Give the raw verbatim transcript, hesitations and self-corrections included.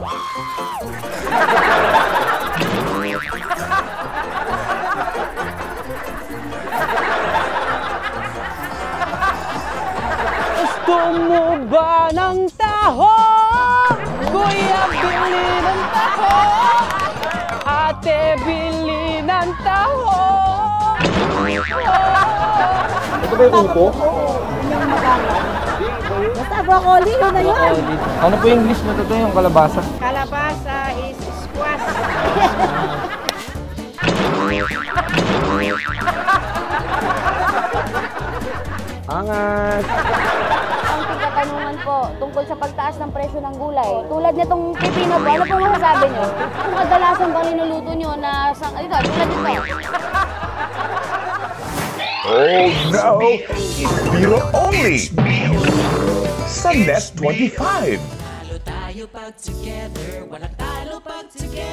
Gusto mo ba ng taho? Kuya, bili ng taho. Ate, bili ng taho. Ito ba yung upo? Basta broccoli, yun na yun. Ano po yung English na to, yung kalabasa? Kalabasa is squash. Angat! Ang tigkatanungan po tungkol sa pagtaas ng presyo ng gulay. Tulad na itong pipino po, ano pong masasabi nyo? Kung kadalasan bang niluluto nyo na sang... Ito, tulad nito. Oh no! Biro Only! Sa Net twenty-five! Talo tayo pag together, walang talo pag together.